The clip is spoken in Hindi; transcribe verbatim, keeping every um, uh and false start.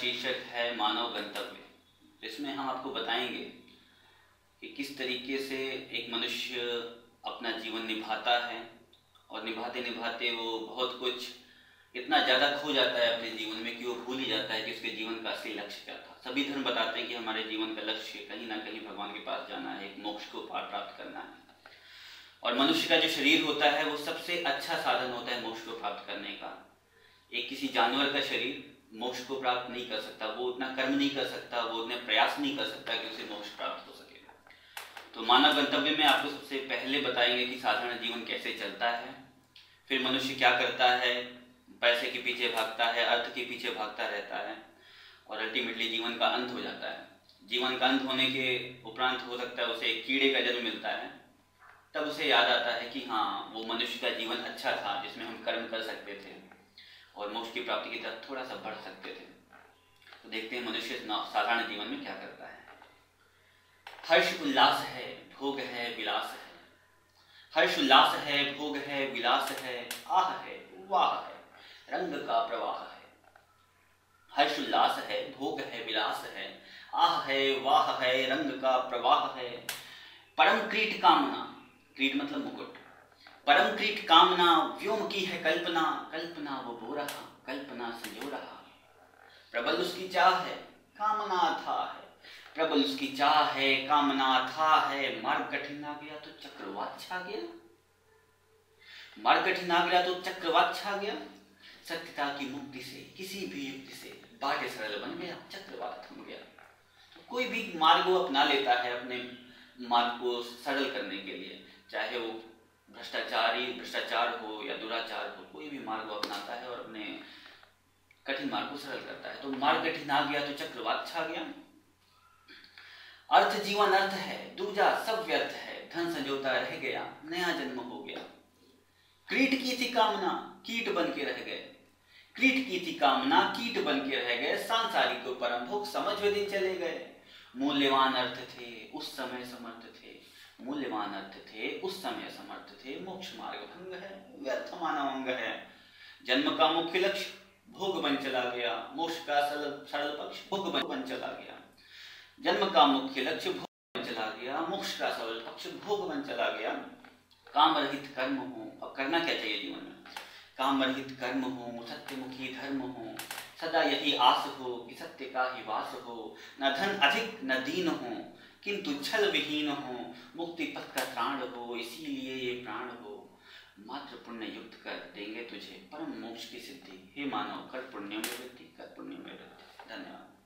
शीर्षक है मानव गंतव्य। इसमें हम आपको बताएंगे कि किस तरीके से एक मनुष्य अपना जीवन निभाता है और निभाते निभाते वो बहुत कुछ इतना ज़्यादा खो जाता है अपने जीवन में कि वो भूल ही जाता है कि उसके जीवन का असली लक्ष्य क्या था। सभी धर्म बताते हैं कि हमारे जीवन का लक्ष्य कहीं ना कहीं भगवान के पास जाना है, एक मोक्ष को पार प्राप्त करना है। और मनुष्य का जो शरीर होता है वो सबसे अच्छा साधन होता है मोक्ष को प्राप्त करने का। एक किसी जानवर का शरीर मोक्ष को प्राप्त नहीं कर सकता, वो उतना कर्म नहीं कर सकता, वो उतने प्रयास नहीं कर सकता कि उसे मोक्ष प्राप्त हो सके। तो मानव गंतव्य में आपको सबसे पहले बताएंगे कि साधारण जीवन कैसे चलता है, फिर मनुष्य क्या करता है, पैसे के पीछे भागता है, अर्थ के पीछे भागता रहता है और अल्टीमेटली जीवन का अंत हो जाता है। जीवन का अंत होने के उपरांत हो सकता है उसे एक कीड़े का जन्म मिलता है, तब उसे याद आता है कि हाँ वो मनुष्य का जीवन अच्छा था जिसमें हम कर्म कर सकते थे और मोक्ष की प्राप्ति की तरफ थोड़ा सा बढ़ सकते थे। तो देखते हैं मनुष्य साधारण जीवन में क्या करता है। हर्ष उल्लास है, भोग है, विलास है। हर्ष उल्लास है, भोग है, विलास है, आह है, वाह है, रंग का प्रवाह है। हर्ष उल्लास है, भोग है, विलास है, आह है, वाह है, रंग का प्रवाह है। परम क्रीट कामना, क्रीट मतलब मुकुट, परम क्रीट कामना व्योम की है कल्पना, कल्पना वो बो रहा, कल्पना संजो रहा। प्रबल उसकी चाह है, कामना था है, प्रबल उसकी चाह है, कामना था है। मार्ग कठिन आ गया तो चक्रवात छा गया, मार्ग कठिन आ गया तो चक्रवात छा गया। सत्यता की मुक्ति से किसी भी युक्ति से बाट सरल बन गया, चक्रवात थम गया। तो कोई भी मार्ग वो अपना लेता है अपने मार्ग को सरल करने के लिए, चाहे वो भ्रष्टाचारी भ्रष्टाचार हो या दुराचार हो, कोई भी मार्ग अपनाता है और अपने कठिन मार्ग को सरल करता है। तो मार्ग कठिन आ गया तो चक्रवात छा गया। अर्थ जीवन अर्थ है, दूजा सब व्यर्थ है, धन संजोता रह गया, नया जन्म हो गया। क्रीट की थी कामना, कीट बन के रह गए, क्रीट की थी कामना, कीट बन के रह गए। सांसारिक को परम भोग समझ वे चले गए। मूल्यवान अर्थ थे उस समय समर्थ थे, मूल्यवान अर्थ थे उस समय समर्थ थे, मोक्ष मार्ग भंग है, व्यर्थ मानव अंग है। जन्म का मुख्य लक्ष्य भोग बन चला गया, मोक्ष का सरल पक्ष भोग बन चला गया। जन्म का मुख्य लक्ष्य भोग बन चला गया, मोक्ष का सरल पक्ष भोग बन चला गया। काम रहित कर्म हो, अब करना क्या चाहिए जीवन में, काम रहित कर्म हो, सत्यमुखी धर्म हो, सदा यही आस हो कि सत्य का ही वास हो। न धन अधिक न दीन हो, किंतु छल विहीन हो, मुक्ति पथ का त्राण हो, इसीलिए ये प्राण हो। मात्र पुण्य युक्त कर देंगे तुझे परम मोक्ष की सिद्धि, हे मानव कर पुण्य में वृद्धि, कर पुण्य में वृद्धि। धन्यवाद।